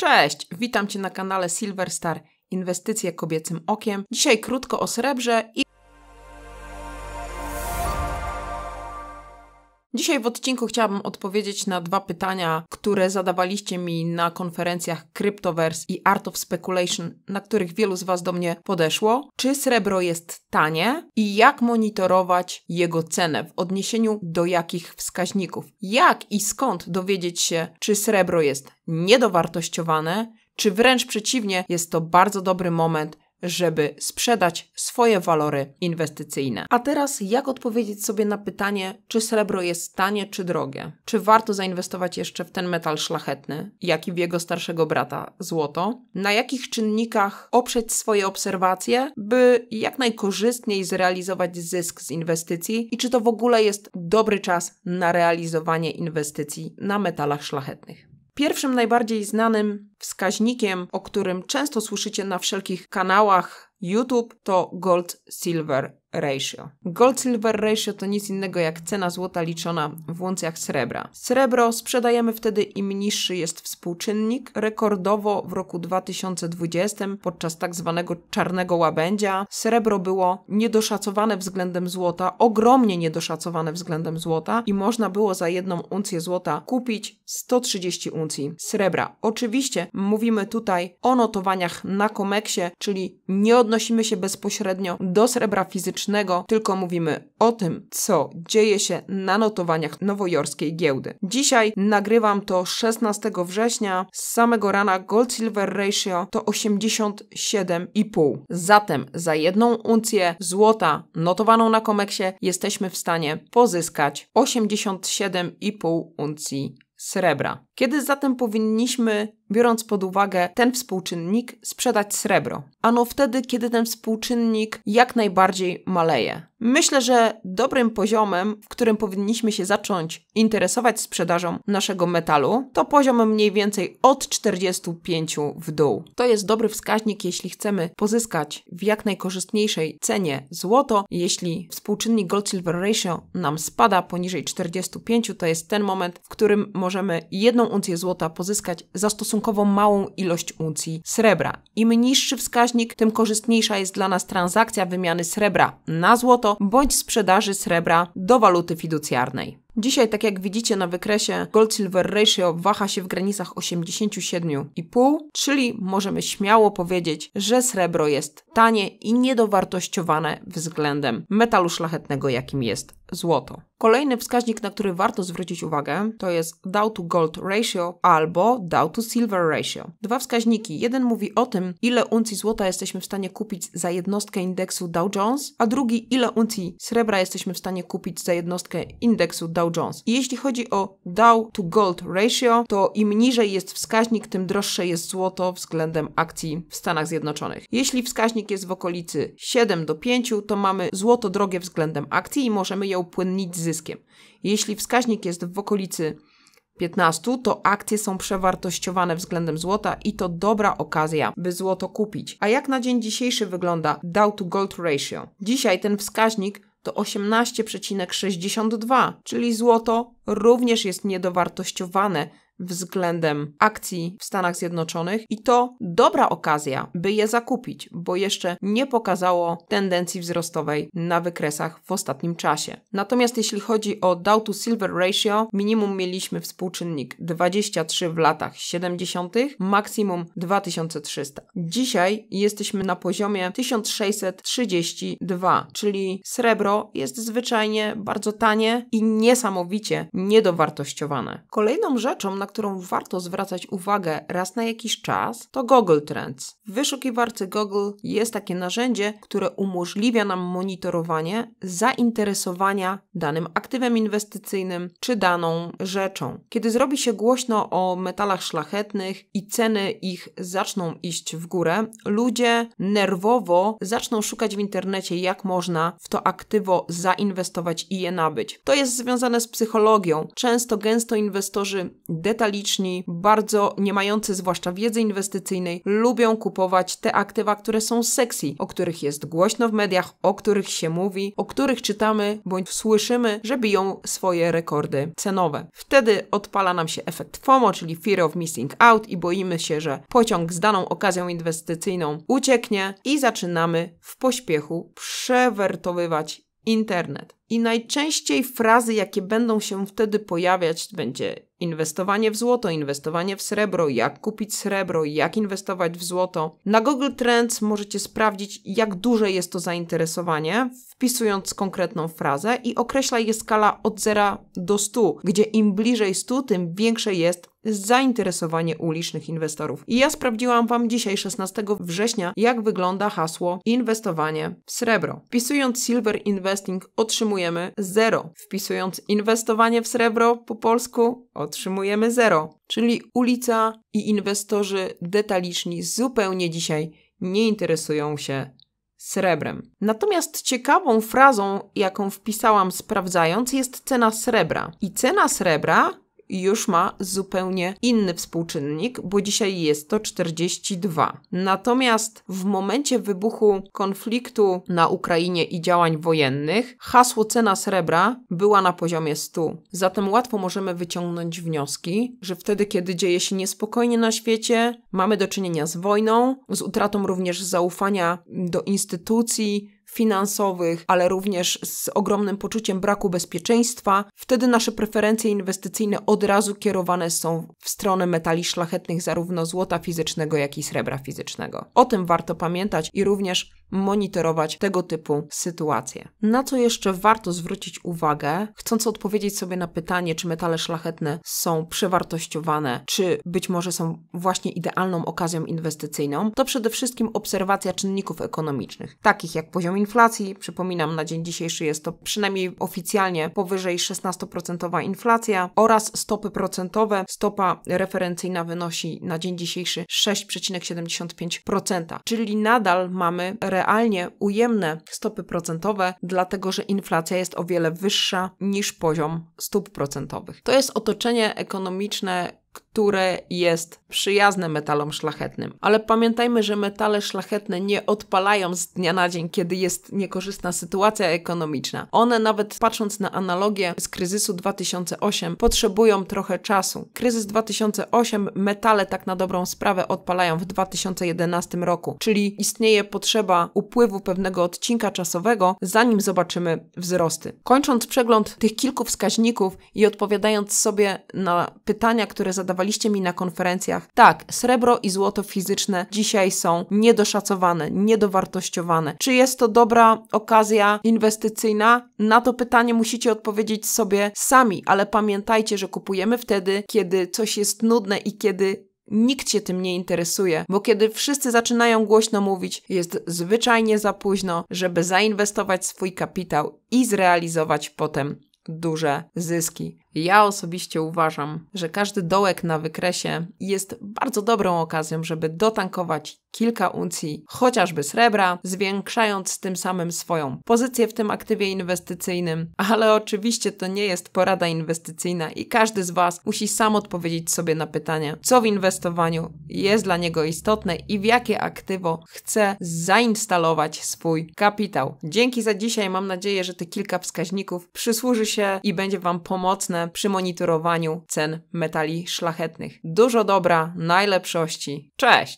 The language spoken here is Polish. Cześć, witam Cię na kanale Silver Star Inwestycje Kobiecym Okiem. Dzisiaj krótko o srebrze i... Dzisiaj w odcinku chciałabym odpowiedzieć na dwa pytania, które zadawaliście mi na konferencjach Cryptoverse i Art of Speculation, na których wielu z Was do mnie podeszło. Czy srebro jest tanie i jak monitorować jego cenę w odniesieniu do jakich wskaźników? Jak i skąd dowiedzieć się, czy srebro jest niedowartościowane, czy wręcz przeciwnie, jest to bardzo dobry moment, żeby sprzedać swoje walory inwestycyjne. A teraz jak odpowiedzieć sobie na pytanie, czy srebro jest tanie, czy drogie? Czy warto zainwestować jeszcze w ten metal szlachetny, jak i w jego starszego brata złoto? Na jakich czynnikach oprzeć swoje obserwacje, by jak najkorzystniej zrealizować zysk z inwestycji? I czy to w ogóle jest dobry czas na realizowanie inwestycji na metalach szlachetnych? Pierwszym najbardziej znanym wskaźnikiem, o którym często słyszycie na wszelkich kanałach YouTube, to Gold-Silver Ratio. Gold-Silver Ratio to nic innego jak cena złota liczona w uncjach srebra. Srebro sprzedajemy wtedy, im niższy jest współczynnik. Rekordowo w roku 2020 podczas tak zwanego czarnego łabędzia srebro było niedoszacowane względem złota, ogromnie niedoszacowane względem złota i można było za jedną uncję złota kupić 130 uncji srebra. Oczywiście mówimy tutaj o notowaniach na Comexie, czyli nie odnosimy się bezpośrednio do srebra fizycznego, tylko mówimy o tym, co dzieje się na notowaniach nowojorskiej giełdy. Dzisiaj nagrywam to 16 września, z samego rana Gold-Silver Ratio to 87,5. Zatem za jedną uncję złota notowaną na Comexie jesteśmy w stanie pozyskać 87,5 uncji srebra. Kiedy zatem powinniśmy, biorąc pod uwagę ten współczynnik, sprzedać srebro? Ano wtedy, kiedy ten współczynnik jak najbardziej maleje. Myślę, że dobrym poziomem, w którym powinniśmy się zacząć interesować sprzedażą naszego metalu, to poziom mniej więcej od 45 w dół. To jest dobry wskaźnik, jeśli chcemy pozyskać w jak najkorzystniejszej cenie złoto. Jeśli współczynnik Gold-Silver Ratio nam spada poniżej 45, to jest ten moment, w którym możemy jedną uncję złota pozyskać za stosunkowo małą ilość uncji srebra. Im niższy wskaźnik, tym korzystniejsza jest dla nas transakcja wymiany srebra na złoto bądź sprzedaży srebra do waluty fiducjarnej. Dzisiaj, tak jak widzicie na wykresie, Gold-Silver Ratio waha się w granicach 87,5, czyli możemy śmiało powiedzieć, że srebro jest tanie i niedowartościowane względem metalu szlachetnego, jakim jest złoto. Kolejny wskaźnik, na który warto zwrócić uwagę, to jest Dow to Gold Ratio albo Dow to Silver Ratio. Dwa wskaźniki. Jeden mówi o tym, ile uncji złota jesteśmy w stanie kupić za jednostkę indeksu Dow Jones, a drugi, ile uncji srebra jesteśmy w stanie kupić za jednostkę indeksu Dow Jones. I jeśli chodzi o Dow to Gold Ratio, to im niżej jest wskaźnik, tym droższe jest złoto względem akcji w Stanach Zjednoczonych. Jeśli wskaźnik jest w okolicy 7 do 5, to mamy złoto drogie względem akcji i możemy je upłynnić z zyskiem. Jeśli wskaźnik jest w okolicy 15, to akcje są przewartościowane względem złota i to dobra okazja, by złoto kupić. A jak na dzień dzisiejszy wygląda Dow to Gold Ratio? Dzisiaj ten wskaźnik to 18,62, czyli złoto również jest niedowartościowane względem akcji w Stanach Zjednoczonych i to dobra okazja, by je zakupić, bo jeszcze nie pokazało tendencji wzrostowej na wykresach w ostatnim czasie. Natomiast jeśli chodzi o Dow to Silver Ratio, minimum mieliśmy współczynnik 23 w latach 70., maksimum 2300. Dzisiaj jesteśmy na poziomie 1632, czyli srebro jest zwyczajnie bardzo tanie i niesamowicie niedowartościowane. Kolejną rzeczą, na którą warto zwracać uwagę raz na jakiś czas, to Google Trends. W wyszukiwarce Google jest takie narzędzie, które umożliwia nam monitorowanie zainteresowania danym aktywem inwestycyjnym czy daną rzeczą. Kiedy zrobi się głośno o metalach szlachetnych i ceny ich zaczną iść w górę, ludzie nerwowo zaczną szukać w internecie, jak można w to aktywo zainwestować i je nabyć. To jest związane z psychologią. Często gęsto inwestorzy decydują metaliczni, bardzo nie mający zwłaszcza wiedzy inwestycyjnej, lubią kupować te aktywa, które są sexy, o których jest głośno w mediach, o których się mówi, o których czytamy bądź słyszymy, że biją swoje rekordy cenowe. Wtedy odpala nam się efekt FOMO, czyli Fear of Missing Out, i boimy się, że pociąg z daną okazją inwestycyjną ucieknie i zaczynamy w pośpiechu przewertowywać internet. I najczęściej frazy, jakie będą się wtedy pojawiać, będzie inwestowanie w złoto, inwestowanie w srebro, jak kupić srebro, jak inwestować w złoto. Na Google Trends możecie sprawdzić, jak duże jest to zainteresowanie, wpisując konkretną frazę, i określa je skala od 0 do 100, gdzie im bliżej 100, tym większe jest zainteresowanie u licznych inwestorów. I ja sprawdziłam Wam dzisiaj, 16 września, jak wygląda hasło inwestowanie w srebro. Wpisując Silver Investing otrzymujemy 0. Wpisując inwestowanie w srebro po polsku otrzymujemy 0. Czyli ulica i inwestorzy detaliczni zupełnie dzisiaj nie interesują się srebrem. Natomiast ciekawą frazą, jaką wpisałam sprawdzając, jest cena srebra. I cena srebra już ma zupełnie inny współczynnik, bo dzisiaj jest to 42. Natomiast w momencie wybuchu konfliktu na Ukrainie i działań wojennych hasło cena srebra była na poziomie 100. Zatem łatwo możemy wyciągnąć wnioski, że wtedy, kiedy dzieje się niespokojnie na świecie, mamy do czynienia z wojną, z utratą również zaufania do instytucji finansowych, ale również z ogromnym poczuciem braku bezpieczeństwa, wtedy nasze preferencje inwestycyjne od razu kierowane są w stronę metali szlachetnych, zarówno złota fizycznego, jak i srebra fizycznego. O tym warto pamiętać i również monitorować tego typu sytuacje. Na co jeszcze warto zwrócić uwagę, chcąc odpowiedzieć sobie na pytanie, czy metale szlachetne są przewartościowane, czy być może są właśnie idealną okazją inwestycyjną, to przede wszystkim obserwacja czynników ekonomicznych, takich jak poziom inflacji. Przypominam, na dzień dzisiejszy jest to przynajmniej oficjalnie powyżej 16% inflacja, oraz stopy procentowe. Stopa referencyjna wynosi na dzień dzisiejszy 6,75%, czyli nadal mamy realnie ujemne stopy procentowe, dlatego że inflacja jest o wiele wyższa niż poziom stóp procentowych. To jest otoczenie ekonomiczne, które jest przyjazne metalom szlachetnym. Ale pamiętajmy, że metale szlachetne nie odpalają z dnia na dzień, kiedy jest niekorzystna sytuacja ekonomiczna. One, nawet patrząc na analogię z kryzysu 2008, potrzebują trochę czasu. Kryzys 2008 metale tak na dobrą sprawę odpalają w 2011 roku, czyli istnieje potrzeba upływu pewnego odcinka czasowego, zanim zobaczymy wzrosty. Kończąc przegląd tych kilku wskaźników i odpowiadając sobie na pytania, które zadawaliście mi na konferencjach. Tak, srebro i złoto fizyczne dzisiaj są niedoszacowane, niedowartościowane. Czy jest to dobra okazja inwestycyjna? Na to pytanie musicie odpowiedzieć sobie sami, ale pamiętajcie, że kupujemy wtedy, kiedy coś jest nudne i kiedy nikt się tym nie interesuje, bo kiedy wszyscy zaczynają głośno mówić, jest zwyczajnie za późno, żeby zainwestować swój kapitał i zrealizować potem duże zyski. Ja osobiście uważam, że każdy dołek na wykresie jest bardzo dobrą okazją, żeby dotankować kilka uncji chociażby srebra, zwiększając tym samym swoją pozycję w tym aktywie inwestycyjnym. Ale oczywiście to nie jest porada inwestycyjna i każdy z Was musi sam odpowiedzieć sobie na pytanie, co w inwestowaniu jest dla niego istotne i w jakie aktywo chce zainstalować swój kapitał. Dzięki za dzisiaj. Mam nadzieję, że te kilka wskaźników przysłuży się i będzie Wam pomocne przy monitorowaniu cen metali szlachetnych. Dużo dobra, najlepszości. Cześć!